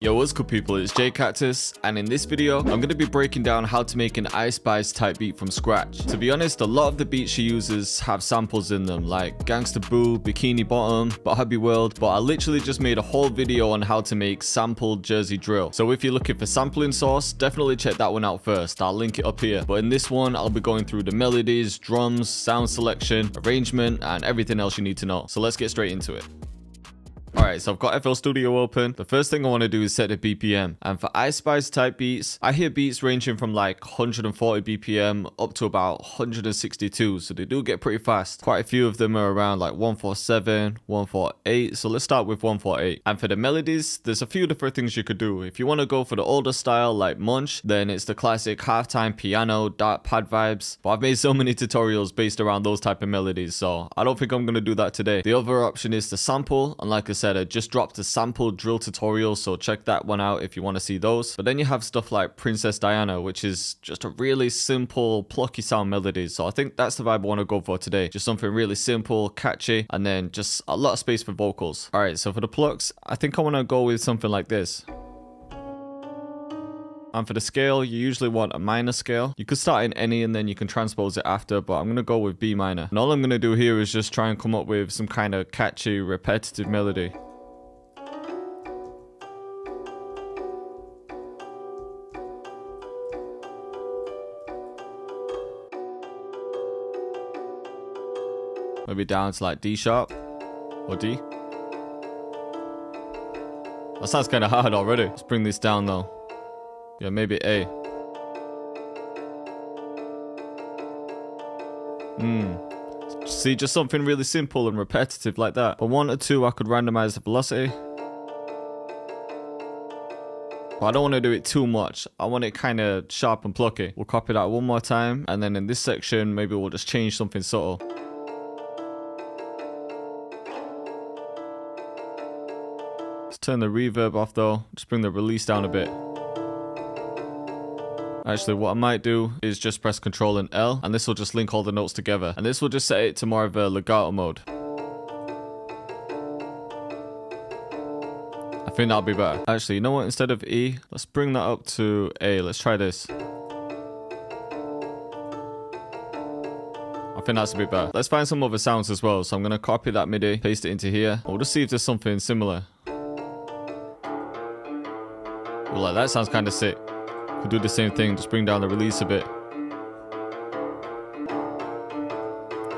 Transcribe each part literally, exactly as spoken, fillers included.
Yo, what's good people, it's J Cactus, and in this video I'm going to be breaking down how to make an Ice Spice type beat from scratch. To be honest, a lot of the beats she uses have samples in them, like Gangsta Boo, Bikini Bottom, But Happy World, but I literally just made a whole video on how to make sampled Jersey Drill, so if you're looking for sampling source, definitely check that one out first. I'll link it up here. But in this one I'll be going through the melodies, drums, sound selection, arrangement, and everything else you need to know, so let's get straight into it. Alright, so I've got F L Studio open. The first thing I want to do is set the B P M. And for Ice Spice type beats, I hear beats ranging from like one hundred forty B P M up to about one hundred sixty-two. So they do get pretty fast. Quite a few of them are around like one forty-seven, one forty-eight. So let's start with one forty-eight. And for the melodies, there's a few different things you could do. If you want to go for the older style like Munch, then it's the classic halftime piano, dark pad vibes. But I've made so many tutorials based around those type of melodies, so I don't think I'm going to do that today. The other option is to sample. And like I said, I just dropped a sample drill tutorial, so check that one out if you want to see those. But then you have stuff like Princess Diana, which is just a really simple plucky sound melody, so I think that's the vibe I want to go for today. Just something really simple, catchy, and then just a lot of space for vocals. Alright, so for the plucks, I think I want to go with something like this. And for the scale, you usually want a minor scale. You could start in any and then you can transpose it after, but I'm going to go with B minor. And all I'm going to do here is just try and come up with some kind of catchy, repetitive melody. Maybe down to like D sharp or D. That sounds kind of hard already. Let's bring this down though. Yeah, maybe A. Hmm. See, just something really simple and repetitive like that. But one or two, I could randomize the velocity. But I don't want to do it too much. I want it kind of sharp and plucky. We'll copy that one more time. And then in this section, maybe we'll just change something subtle. Let's turn the reverb off though. Just bring the release down a bit. Actually, what I might do is just press Control and L, and this will just link all the notes together. And this will just set it to more of a legato mode. I think that'll be better. Actually, you know what? Instead of E, let's bring that up to A. Let's try this. I think that's a bit better. Let's find some other sounds as well. So I'm going to copy that MIDI, paste it into here. We'll just see if there's something similar. Well, like, that sounds kind of sick. Could do the same thing, just bring down the release a bit.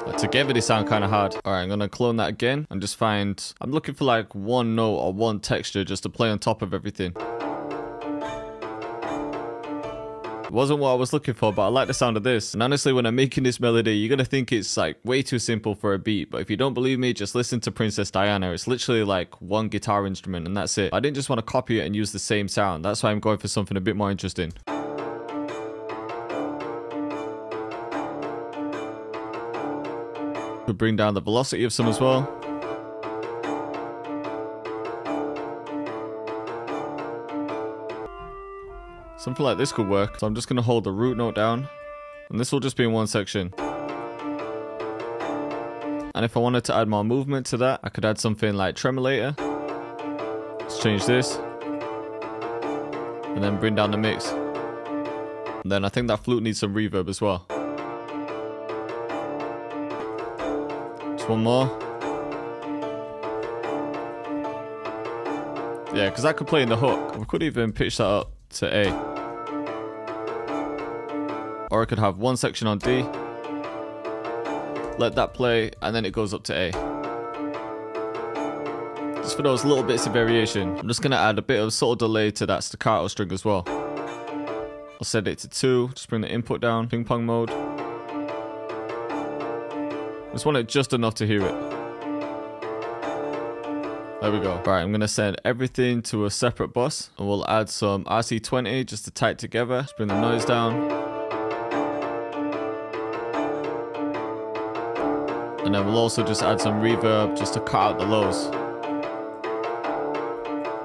But together they sound kind of hard. Alright, I'm going to clone that again and just find... I'm looking for like one note or one texture just to play on top of everything. It wasn't what I was looking for, but I like the sound of this. And honestly, when I'm making this melody, you're going to think it's like way too simple for a beat. But if you don't believe me, just listen to Princess Diana. It's literally like one guitar instrument and that's it. I didn't just want to copy it and use the same sound. That's why I'm going for something a bit more interesting. Could bring down the velocity of some as well. Something like this could work. So I'm just going to hold the root note down. And this will just be in one section. And if I wanted to add more movement to that, I could add something like tremolator. Let's change this. And then bring down the mix. And then I think that flute needs some reverb as well. Just one more. Yeah, because that could play in the hook. We could even pitch that up to A. Or I could have one section on D, let that play, and then it goes up to A. Just for those little bits of variation, I'm just going to add a bit of subtle delay to that staccato string as well. I'll set it to two, just bring the input down, ping pong mode. Just want it just enough to hear it. There we go. Alright, I'm going to send everything to a separate bus, and we'll add some R C twenty just to tie it together. Just bring the noise down. And then we'll also just add some reverb just to cut out the lows.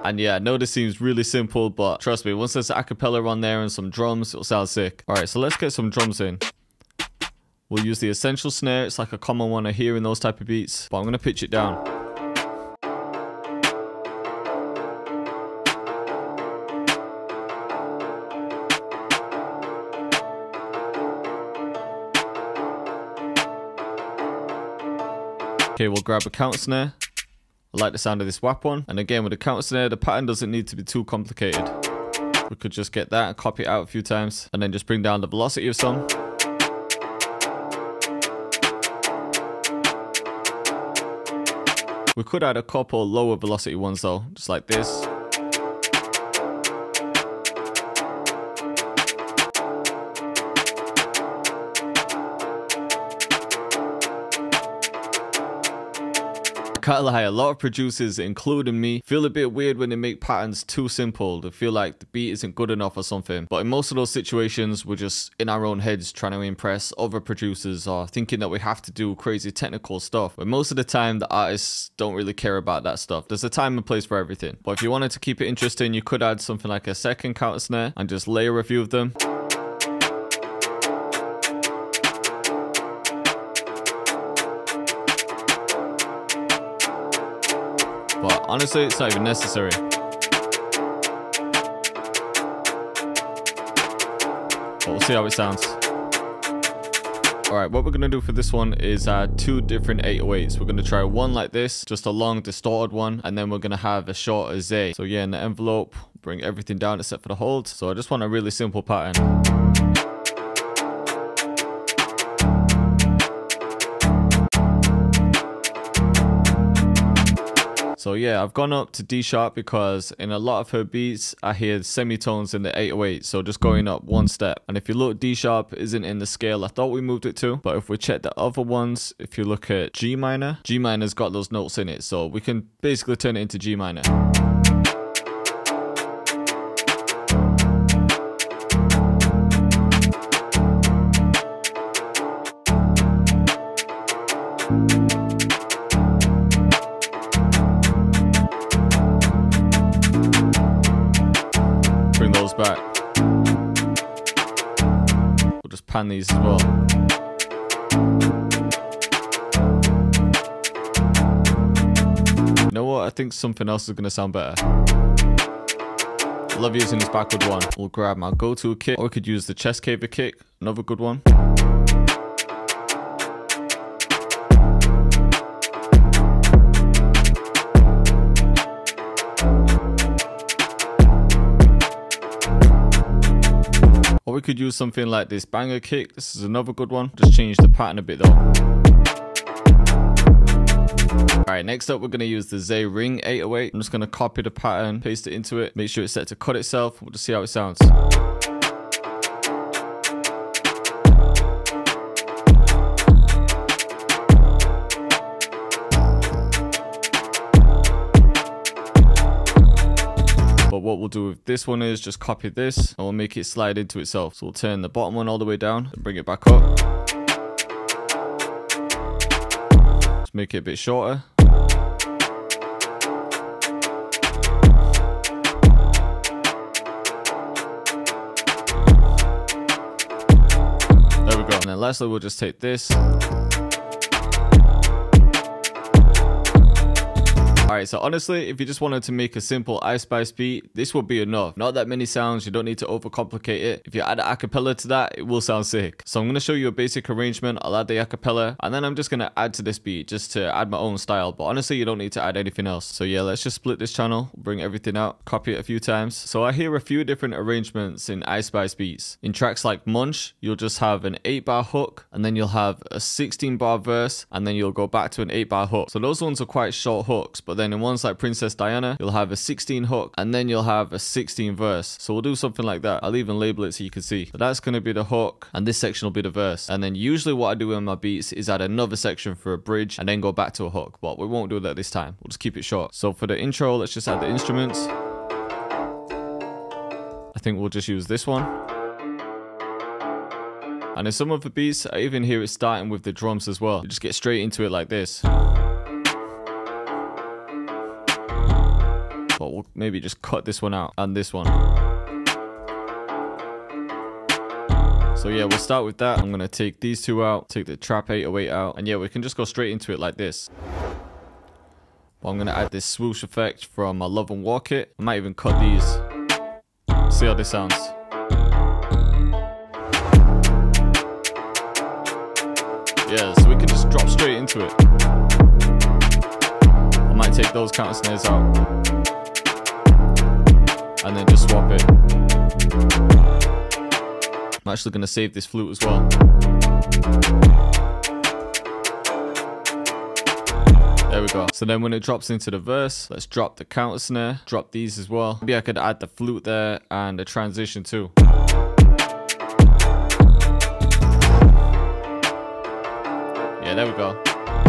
And yeah, I know this seems really simple, but trust me, once there's acapella on there and some drums, it'll sound sick. Alright, so let's get some drums in. We'll use the essential snare. It's like a common one I hear in those type of beats, but I'm going to pitch it down. Okay, we'll grab a counter snare. I like the sound of this whap one. And again, with the counter snare, the pattern doesn't need to be too complicated. We could just get that and copy it out a few times and then just bring down the velocity of some. We could add a couple lower velocity ones though, just like this. Can't lie, a lot of producers, including me, feel a bit weird when they make patterns too simple. They feel like the beat isn't good enough or something. But in most of those situations, we're just in our own heads trying to impress other producers or thinking that we have to do crazy technical stuff. But most of the time, the artists don't really care about that stuff. There's a time and place for everything. But if you wanted to keep it interesting, you could add something like a second counter snare and just layer a few of them. But honestly, it's not even necessary. But we'll see how it sounds. Alright, what we're going to do for this one is add two different eight oh eights. We're going to try one like this, just a long distorted one, and then we're going to have a shorter Z. So yeah, in the envelope, bring everything down except for the hold. So I just want a really simple pattern. So yeah, I've gone up to D sharp because in a lot of her beats, I hear semitones in the eight oh eight. So just going up one step. And if you look, D sharp isn't in the scale I thought we moved it to. But if we check the other ones, if you look at G minor, G minor's got those notes in it. So we can basically turn it into G minor. Back. We'll just pan these as well. You know what? I think something else is going to sound better. I love using this backward one. We'll grab my go-to kick, or we could use the chest caver kick. Another good one. We could use something like this banger kick. This is another good one. Just change the pattern a bit though. Alright, next up we're going to use the Z ring eight oh eight. I'm just going to copy the pattern, paste it into it. Make sure it's set to cut itself. We'll just see how it sounds. What we'll do with this one is just copy this and we'll make it slide into itself. So we'll turn the bottom one all the way down and bring it back up. Just make it a bit shorter. There we go. And then lastly, we'll just take this. Alright, so honestly, if you just wanted to make a simple Ice Spice beat, this would be enough. Not that many sounds, you don't need to overcomplicate it. If you add an acapella to that, it will sound sick. So I'm going to show you a basic arrangement, I'll add the acapella, and then I'm just going to add to this beat, just to add my own style. But honestly, you don't need to add anything else. So yeah, let's just split this channel, bring everything out, copy it a few times. So I hear a few different arrangements in Ice Spice beats. In tracks like Munch, you'll just have an eight bar hook, and then you'll have a sixteen bar verse, and then you'll go back to an eight bar hook. So those ones are quite short hooks, but then And in ones like Princess Diana, you'll have a sixteen hook and then you'll have a sixteen verse. So we'll do something like that. I'll even label it so you can see. So that's going to be the hook and this section will be the verse. And then usually what I do in my beats is add another section for a bridge and then go back to a hook. But we won't do that this time. We'll just keep it short. So for the intro, let's just add the instruments. I think we'll just use this one. And in some of the beats, I even hear it starting with the drums as well. You just get straight into it like this. But we'll maybe just cut this one out and this one. So yeah, we'll start with that. I'm going to take these two out, take the trap eight oh eight out. And yeah, we can just go straight into it like this. But I'm going to add this swoosh effect from my Love and Walk It. I might even cut these. See how this sounds. Yeah, so we can just drop straight into it. and like take those counter snares out and then just swap it. I'm actually going to save this flute as well. There we go. So then when it drops into the verse, let's drop the counter snare, drop these as well. Maybe I could add the flute there and a transition too. Yeah, there we go.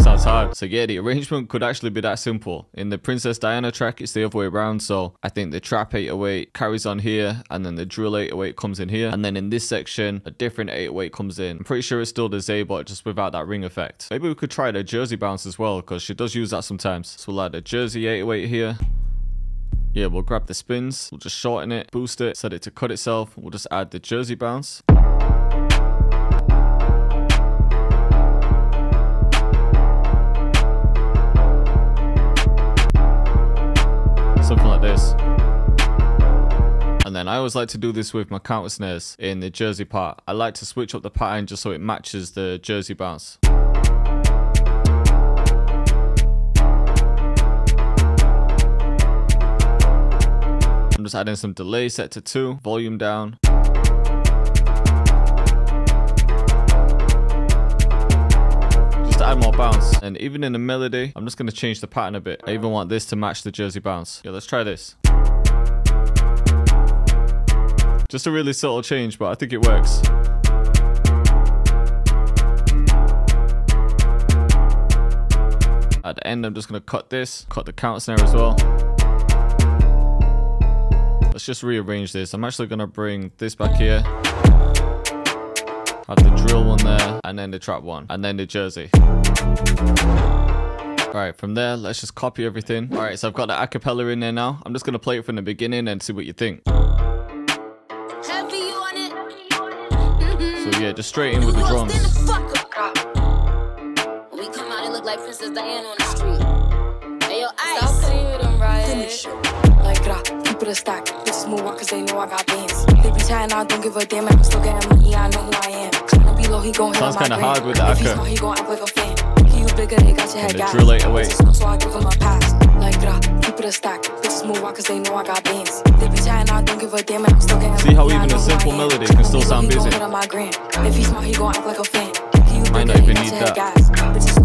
Sounds hard. So yeah, the arrangement could actually be that simple. In the Princess Diana track, it's the other way around. So I think the trap eight oh eight carries on here, and then the drill eight oh eight comes in here, and then in this section, a different eight oh eight comes in. I'm pretty sure it's still the Zaybot, just without that ring effect. Maybe we could try the Jersey bounce as well, because she does use that sometimes. So we'll add a Jersey eight oh eight here. Yeah, we'll grab the spins, we'll just shorten it, boost it, set it to cut itself. We'll just add the Jersey bounce. Something like this. And then I always like to do this with my counter snares in the Jersey part. I like to switch up the pattern just so it matches the Jersey bounce. I'm just adding some delay set to two, volume down. Add more bounce, and even in the melody I'm just going to change the pattern a bit. I even want this to match the Jersey bounce. Yeah, let's try this. Just a really subtle change, but I think it works. At the end I'm just going to cut this, cut the counter snare as well. Let's just rearrange this. I'm actually going to bring this back here, have the drill one there, and then the trap one, and then the Jersey. Alright, from there, let's just copy everything. Alright, so I've got the acapella in there now. I'm just going to play it from the beginning and see what you think. So yeah, just straight in with the drums. We come out and look like Princess Diana on the street. Hey, yo, Ice. Sounds kind of hard with the acapella. Drill it away. So I give him a pass. Like that, keep it a stack. This move out because they know I got beans. They be trying, I don't give a damn. I'm still getting. See how even a simple melody can still sound busy. If he's not, he gon' act like a fan. Might not even need that.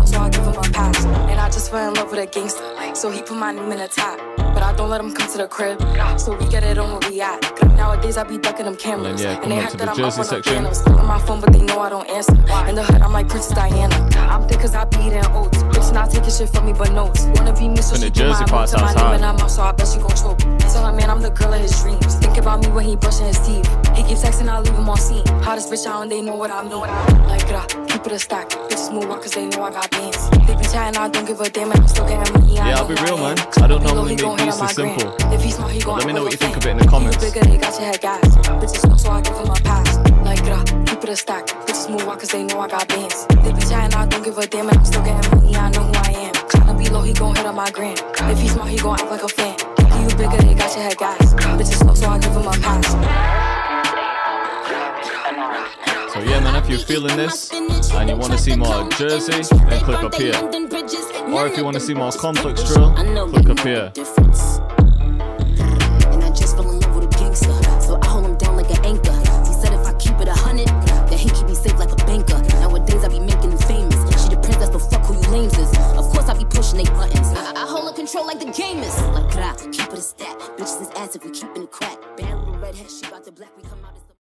So I give him a pass. And I just fell in love with a gangster, so he put my name in the top. But I don't let him come to the crib, so we get it on where we at. Nowadays I be ducking them cameras, and, yeah, and they have that the I'm up on section. The on my phone, but they know I don't answer. In the hood, I'm like Princess Diana. I'm thick cause I be eating oats. Bitch not taking shit from me but notes. Wanna be me so she do my room till my name and I'm out, so I bet she gon' choke. Tell her man I'm the girl of his dreams. Think about me when he brushing his teeth. He keeps texting, I leave him on scene. Hottest bitch out and they know what I know. Like that, keep it a stack. Bitches move out cause they know I got beans. They be trying, I don't give a damn, I'm still getting money. Yeah, I'll be real, man. I don't normally make these this simple. Let me know what you think of it in the comments. So yeah, man, if you're feeling this and you want to see more Jersey, then click up here. Or if you want to see more complex drill, click up here. Control like the game is. Like, keep it a stat. Bitches is ass if we keeping the crack. Bad little redhead shit.